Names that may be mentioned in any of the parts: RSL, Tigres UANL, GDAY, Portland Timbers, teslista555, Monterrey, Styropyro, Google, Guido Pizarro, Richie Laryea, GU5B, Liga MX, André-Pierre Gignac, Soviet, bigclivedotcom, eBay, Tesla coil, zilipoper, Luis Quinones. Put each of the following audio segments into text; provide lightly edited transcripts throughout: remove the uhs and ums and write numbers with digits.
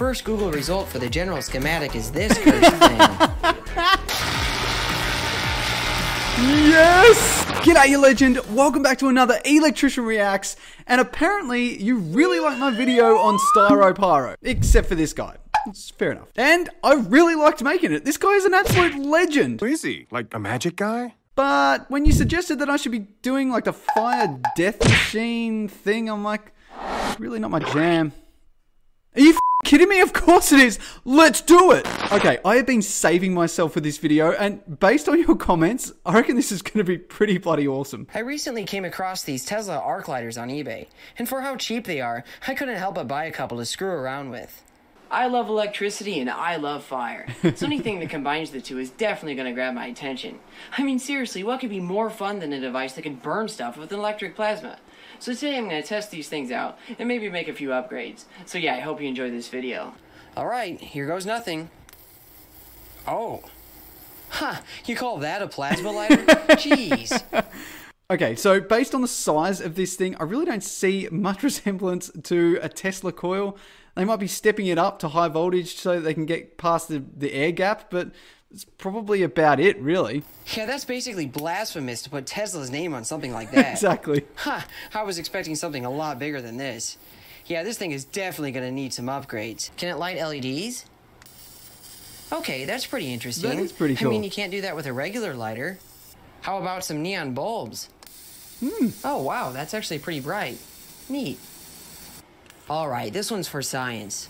first Google result for the general schematic is this cursed thing. Yes! G'day, you legend. Welcome back to another Electrician Reacts. And apparently, you really like my video on Styropyro. Except for this guy. It's fair enough. And I really liked making it. This guy is an absolute legend. Who is he? Like a magic guy? But when you suggested that I should be doing like a fire death machine thing, I'm like, it's really not my jam. Are you kidding me? Of course it is. Let's do it. Okay, I have been saving myself for this video, and based on your comments, I reckon this is going to be pretty bloody awesome. I recently came across these Tesla arc lighters on eBay, and for how cheap they are, I couldn't help but buy a couple to screw around with. I love electricity and I love fire, so anything that combines the two is definitely going to grab my attention. I mean, seriously, what could be more fun than a device that can burn stuff with an electric plasma? So today I'm going to test these things out and maybe make a few upgrades. So yeah, I hope you enjoy this video. Alright, here goes nothing. Oh. Huh, you call that a plasma lighter? Jeez. Okay, so based on the size of this thing, I really don't see much resemblance to a Tesla coil. They might be stepping it up to high voltage so that they can get past the air gap, but it's probably about it, really. Yeah, that's basically blasphemous to put Tesla's name on something like that. Exactly. Huh, I was expecting something a lot bigger than this. Yeah, this thing is definitely going to need some upgrades. Can it light LEDs? Okay, that's pretty interesting. That is pretty cool. I mean, you can't do that with a regular lighter. How about some neon bulbs? Hmm. Oh, wow, that's actually pretty bright. Neat. All right, this one's for science.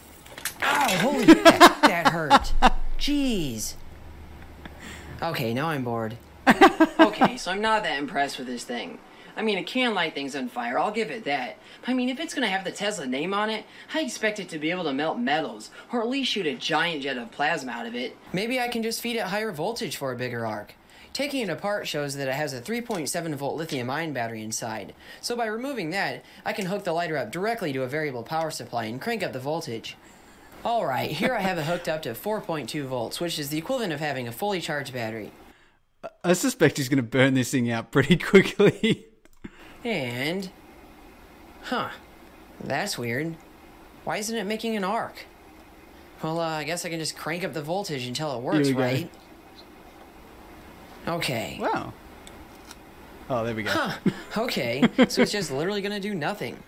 Ow, holy shit, that hurt. Jeez. Okay, now I'm bored. Okay, so I'm not that impressed with this thing. I mean, it can light things on fire, I'll give it that. I mean, if it's going to have the Tesla name on it, I expect it to be able to melt metals, or at least shoot a giant jet of plasma out of it. Maybe I can just feed it higher voltage for a bigger arc. Taking it apart shows that it has a 3.7 volt lithium-ion battery inside, so by removing that, I can hook the lighter up directly to a variable power supply and crank up the voltage. Alright, here I have it hooked up to 4.2 volts, which is the equivalent of having a fully charged battery. I suspect he's going to burn this thing out pretty quickly. And... huh. That's weird. Why isn't it making an arc? Well, I guess I can just crank up the voltage until it works, right? Okay. Wow. Oh, there we go. Huh. Okay, so it's just literally going to do nothing.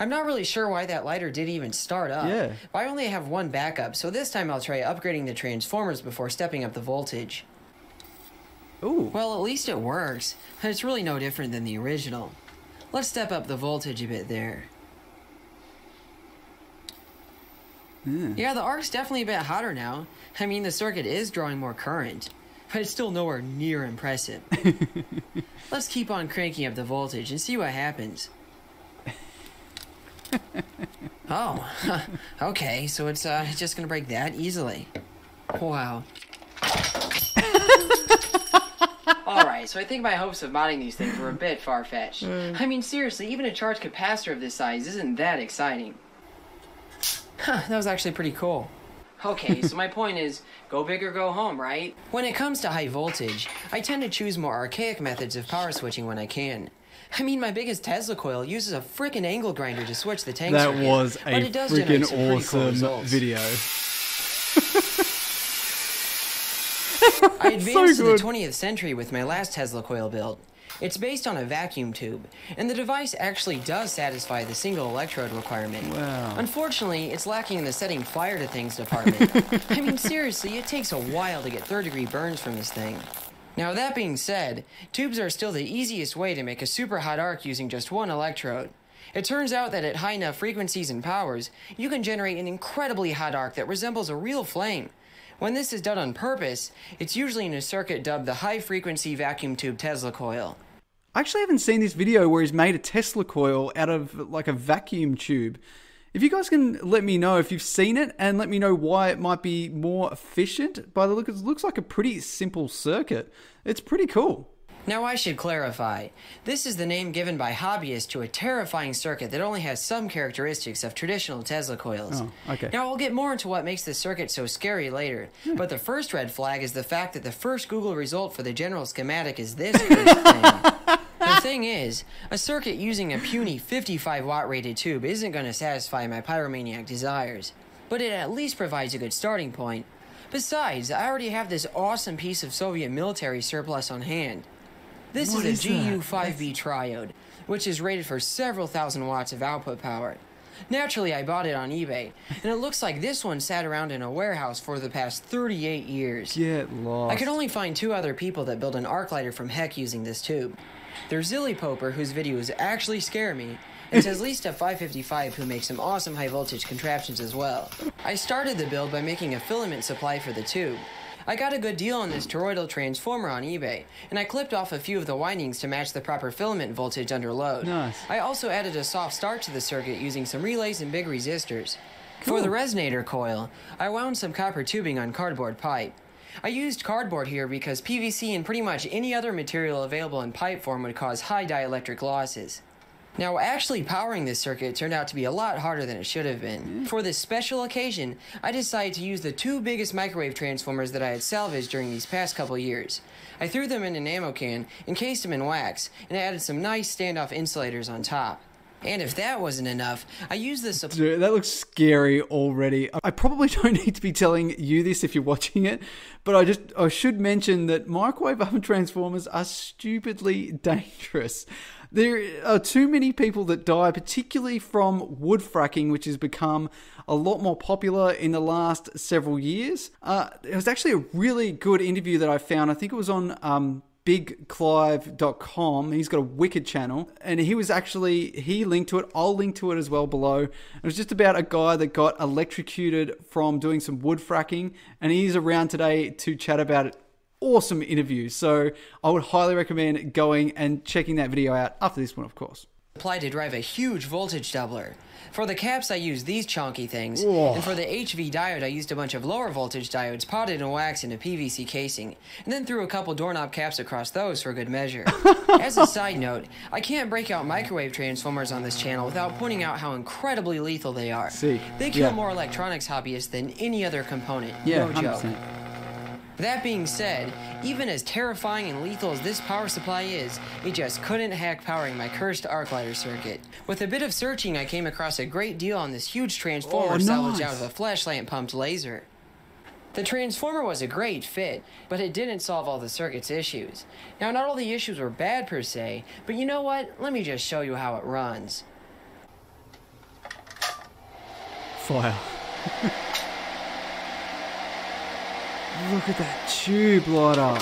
I'm not really sure why that lighter did even start up. Yeah. But I only have one backup, so this time I'll try upgrading the transformers before stepping up the voltage. Ooh. Well, at least it works. It's really no different than the original. Let's step up the voltage a bit there. Mm. Yeah, the arc's definitely a bit hotter now. I mean, the circuit is drawing more current. But it's still nowhere near impressive. Let's keep on cranking up the voltage and see what happens. Oh, okay, so it's just gonna break that easily. Wow. Alright, so I think my hopes of modding these things were a bit far-fetched. I mean, seriously, even a charged capacitor of this size isn't that exciting. Huh, that was actually pretty cool. Okay, so my point is, go big or go home, right? When it comes to high voltage, I tend to choose more archaic methods of power switching when I can. I mean, my biggest Tesla coil uses a frickin' angle grinder to switch the tank circuit. That was a frickin' awesome video. I advanced to the 20th century with my last Tesla coil build. It's based on a vacuum tube, and the device actually does satisfy the single electrode requirement. Wow. Unfortunately, it's lacking in the setting fire to things department. I mean, seriously, it takes a while to get third-degree burns from this thing. Now, that being said, tubes are still the easiest way to make a super hot arc using just one electrode. It turns out that at high enough frequencies and powers, you can generate an incredibly hot arc that resembles a real flame. When this is done on purpose, it's usually in a circuit dubbed the high-frequency vacuum tube Tesla coil. I actually haven't seen this video where he's made a Tesla coil out of like a vacuum tube. If you guys can let me know if you've seen it and let me know why it might be more efficient. By the look, it looks like a pretty simple circuit. It's pretty cool. Now I should clarify. This is the name given by hobbyists to a terrifying circuit that only has some characteristics of traditional Tesla coils. Oh, okay. Now I'll get more into what makes this circuit so scary later, but the first red flag is the fact that the first Google result for the general schematic is this thing. The thing is, a circuit using a puny 55-watt rated tube isn't going to satisfy my pyromaniac desires. but it at least provides a good starting point. Besides, I already have this awesome piece of Soviet military surplus on hand. This is a GU5B triode, which is rated for several thousand watts of output power. Naturally, I bought it on eBay, and it looks like this one sat around in a warehouse for the past 38 years. Get lost. I could only find two other people that build an arc lighter from heck using this tube. They're Zilipoper, whose videos actually scare me, and teslista555, who makes some awesome high voltage contraptions as well. I started the build by making a filament supply for the tube. I got a good deal on this toroidal transformer on eBay, and I clipped off a few of the windings to match the proper filament voltage under load. Nice. I also added a soft start to the circuit using some relays and big resistors. Cool. For the resonator coil, I wound some copper tubing on cardboard pipe. I used cardboard here because PVC and pretty much any other material available in pipe form would cause high dielectric losses. Now, actually powering this circuit turned out to be a lot harder than it should have been. For this special occasion, I decided to use the two biggest microwave transformers that I had salvaged during these past couple years. I threw them in an ammo can, encased them in wax, and added some nice standoff insulators on top. And if that wasn't enough, I used this... Dude, that looks scary already. I probably don't need to be telling you this if you're watching it, but I should mention that microwave oven transformers are stupidly dangerous. There are too many people that die, particularly from wood fracking, which has become a lot more popular in the last several years. It was actually a really good interview that I found. I think it was on bigclive.com. He's got a wicked channel, and he linked to it. I'll link to it as well below. It was just about a guy that got electrocuted from doing some wood fracking, and he's around today to chat about it. Awesome interview, so I would highly recommend going and checking that video out after this one, of course. Apply to drive a huge voltage doubler. For the caps, I used these chonky things, and for the HV diode, I used a bunch of lower voltage diodes potted and waxed into PVC casing, and then threw a couple doorknob caps across those for good measure. As a side note, I can't break out microwave transformers on this channel without pointing out how incredibly lethal they are. They kill more electronics hobbyists than any other component. No joke. That being said, even as terrifying and lethal as this power supply is, it just couldn't hack powering my cursed arc lighter circuit. With a bit of searching, I came across a great deal on this huge transformer salvaged out of a flashlight pumped laser. The transformer was a great fit, but it didn't solve all the circuit's issues. Now, not all the issues were bad per se, but you know what? Let me just show you how it runs. Fire. Look at that tube light up.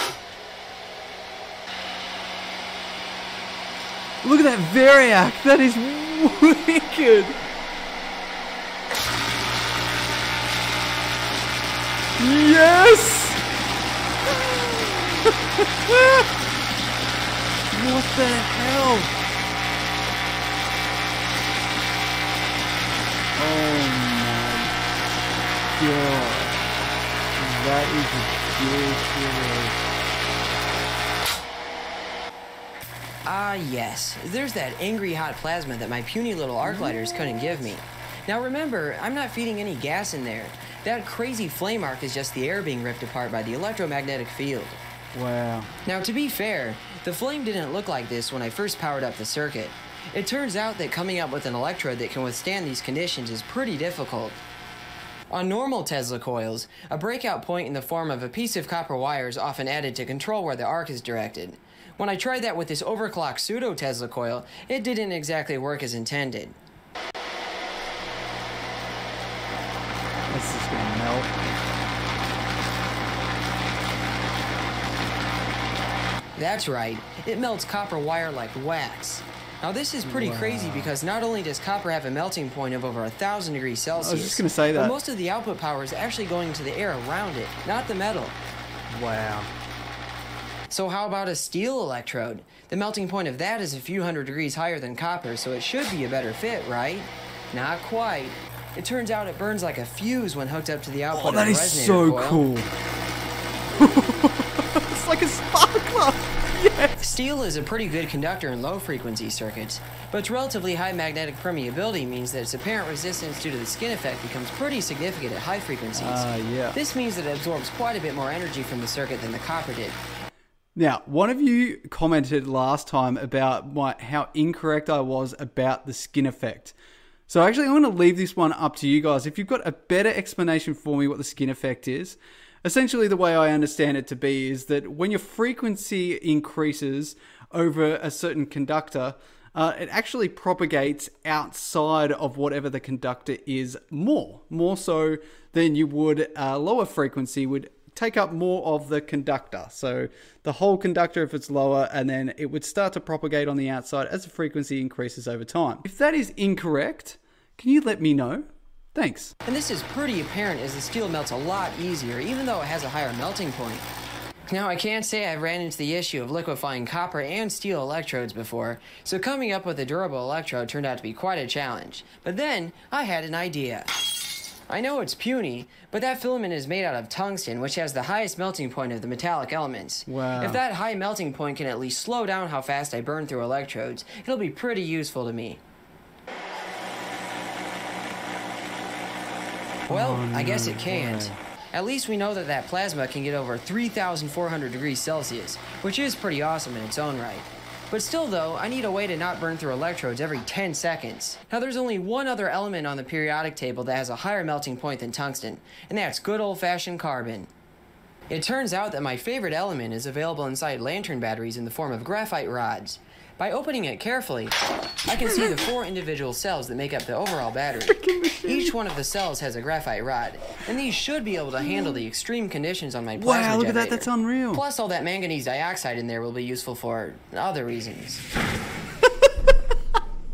Look at that variac. That is wicked. Yes. What the hell? Oh my God. That is ridiculous. Ah yes, there's that angry hot plasma that my puny little arc lighters couldn't give me. Now remember, I'm not feeding any gas in there. That crazy flame arc is just the air being ripped apart by the electromagnetic field. Wow. Now to be fair, the flame didn't look like this when I first powered up the circuit. It turns out that coming up with an electrode that can withstand these conditions is pretty difficult. On normal Tesla coils, a breakout point in the form of a piece of copper wire is often added to control where the arc is directed. When I tried that with this overclocked pseudo Tesla coil, it didn't exactly work as intended. This is gonna melt. That's right, it melts copper wire like wax. Now this is pretty crazy because not only does copper have a melting point of over 1,000 degrees Celsius, I was just gonna say that, but most of the output power is actually going to the air around it, not the metal. Wow. So how about a steel electrode? The melting point of that is a few hundred degrees higher than copper, so it should be a better fit, right? Not quite. It turns out it burns like a fuse when hooked up to the output of the resonator coil. Oh, that is so cool. It's like a sparkler. Yes. Steel is a pretty good conductor in low-frequency circuits, but its relatively high magnetic permeability means that its apparent resistance due to the skin effect becomes pretty significant at high frequencies. This means that it absorbs quite a bit more energy from the circuit than the copper did. Now, one of you commented last time about how incorrect I was about the skin effect. So actually, I'm going to leave this one up to you guys. If you've got a better explanation for me what the skin effect is, essentially the way I understand it to be is that when your frequency increases over a certain conductor, it actually propagates outside of whatever the conductor is more so than you would a lower frequency would take up more of the conductor. So the whole conductor if it's lower, and then it would start to propagate on the outside as the frequency increases over time. If that is incorrect, can you let me know? Thanks. And this is pretty apparent as the steel melts a lot easier, even though it has a higher melting point. Now, I can't say I ran into the issue of liquefying copper and steel electrodes before, so coming up with a durable electrode turned out to be quite a challenge. But then, I had an idea. I know it's puny, but that filament is made out of tungsten, which has the highest melting point of the metallic elements. Wow. If that high melting point can at least slow down how fast I burn through electrodes, it'll be pretty useful to me. Well, I guess it can't. At least we know that that plasma can get over 3,400 degrees Celsius, which is pretty awesome in its own right. But still though, I need a way to not burn through electrodes every 10 seconds. Now there's only one other element on the periodic table that has a higher melting point than tungsten, and that's good old-fashioned carbon. It turns out that my favorite element is available inside lantern batteries in the form of graphite rods. By opening it carefully, I can see the four individual cells that make up the overall battery. Each one of the cells has a graphite rod, and these should be able to handle the extreme conditions on my plasma generator. Wow, look at that, that's unreal. Plus all that manganese dioxide in there will be useful for other reasons.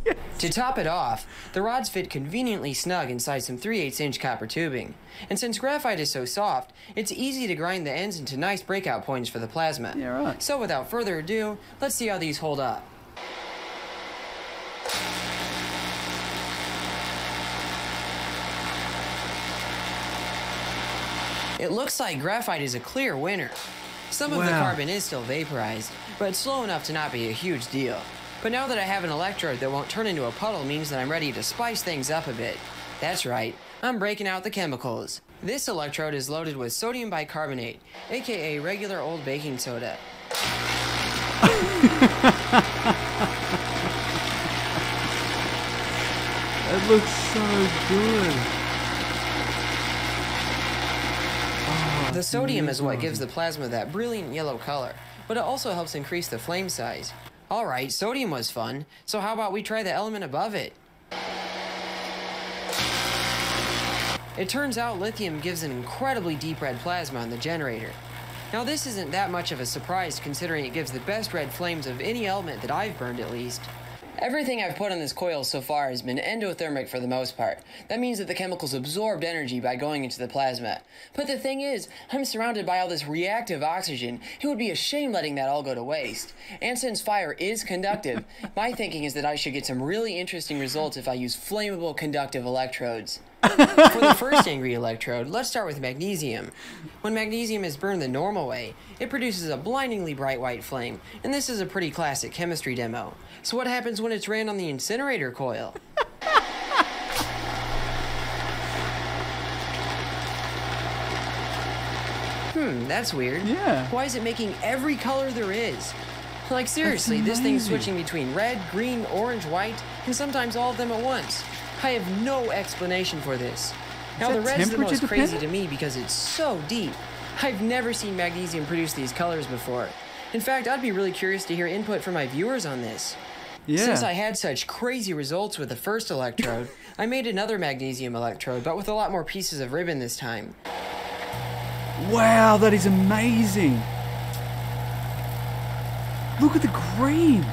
Yes. To top it off, the rods fit conveniently snug inside some 3/8-inch copper tubing. And since graphite is so soft, it's easy to grind the ends into nice breakout points for the plasma. Yeah, right. So without further ado, let's see how these hold up. It looks like graphite is a clear winner. Some of the carbon is still vaporized, but it's slow enough to not be a huge deal. But now that I have an electrode that won't turn into a puddle means that I'm ready to spice things up a bit. That's right, I'm breaking out the chemicals. This electrode is loaded with sodium bicarbonate, aka regular old baking soda. That looks so good. The sodium is what gives the plasma that brilliant yellow color, but it also helps increase the flame size. Alright, sodium was fun, so how about we try the element above it? It turns out lithium gives an incredibly deep red plasma on the generator. Now this isn't that much of a surprise considering it gives the best red flames of any element that I've burned at least. Everything I've put on this coil so far has been endothermic for the most part. That means that the chemicals absorbed energy by going into the plasma. But the thing is, I'm surrounded by all this reactive oxygen. It would be a shame letting that all go to waste. And since fire is conductive, my thinking is that I should get some really interesting results if I use flammable conductive electrodes. For the first angry electrode, let's start with magnesium. When magnesium is burned the normal way, it produces a blindingly bright white flame, and this is a pretty classic chemistry demo. So what happens when it's ran on the incinerator coil? That's weird. Yeah. Why is it making every color there is? Like seriously, this thing's switching between red, green, orange, white, and sometimes all of them at once. I have no explanation for this. Now the red's the most crazy to me because it's so deep. I've never seen magnesium produce these colors before. In fact, I'd be really curious to hear input from my viewers on this. Yeah. Since I had such crazy results with the first electrode, I made another magnesium electrode, but with a lot more pieces of ribbon this time. Wow, that is amazing. Look at the green.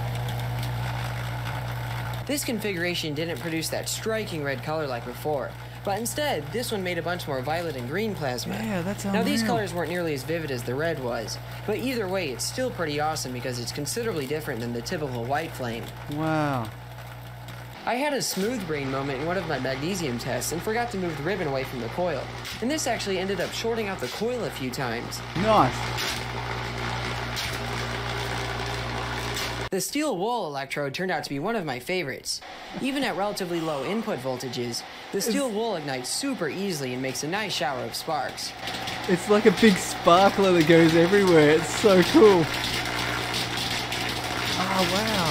This configuration didn't produce that striking red color like before, but instead, this one made a bunch more violet and green plasma. Yeah, that's unreal. Now these colors weren't nearly as vivid as the red was, but either way, it's still pretty awesome because it's considerably different than the typical white flame. Wow. I had a smooth brain moment in one of my magnesium tests and forgot to move the ribbon away from the coil, and this actually ended up shorting out the coil a few times. Nice. The steel wool electrode turned out to be one of my favorites. Even at relatively low input voltages, the steel wool ignites super easily and makes a nice shower of sparks. It's like a big sparkler that goes everywhere. It's so cool. Oh, wow.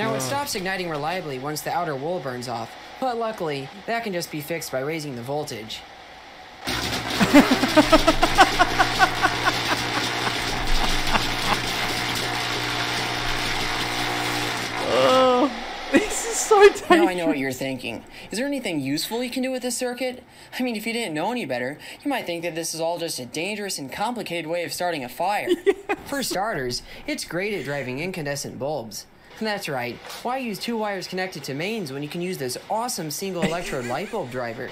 Now it stops igniting reliably once the outer wool burns off, but luckily, that can just be fixed by raising the voltage. Now I know what you're thinking. Is there anything useful you can do with this circuit? I mean, if you didn't know any better, you might think that this is all just a dangerous and complicated way of starting a fire. Yes. For starters, it's great at driving incandescent bulbs. And that's right, why use two wires connected to mains when you can use this awesome single electrode light bulb driver?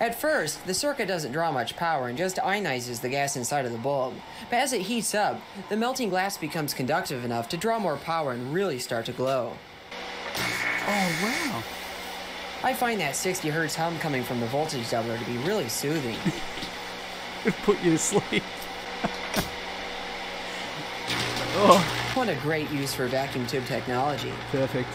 At first, the circuit doesn't draw much power and just ionizes the gas inside of the bulb. But as it heats up, the melting glass becomes conductive enough to draw more power and really start to glow. Oh, wow. I find that 60 Hz hum coming from the voltage doubler to be really soothing. It put you to sleep. Oh. What a great use for vacuum tube technology. Perfect.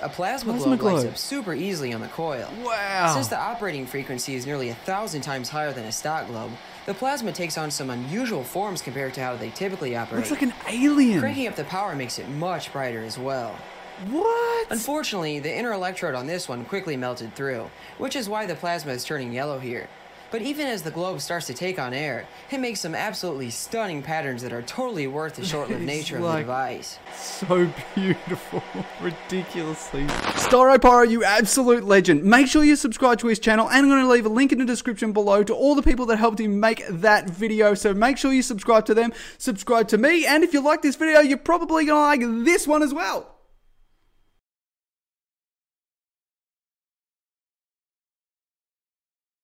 A plasma globe lights up super easily on the coil. Wow! Since the operating frequency is nearly 1,000 times higher than a stock globe, the plasma takes on some unusual forms compared to how they typically operate. Looks like an alien! Cranking up the power makes it much brighter as well. What? Unfortunately, the inner electrode on this one quickly melted through, which is why the plasma is turning yellow here. But even as the globe starts to take on air, it makes some absolutely stunning patterns that are totally worth the short-lived nature of the device. So beautiful. Ridiculously. Styropyro, you absolute legend. Make sure you subscribe to his channel, and I'm going to leave a link in the description below to all the people that helped him make that video. So make sure you subscribe to them, subscribe to me, and if you like this video, you're probably going to like this one as well.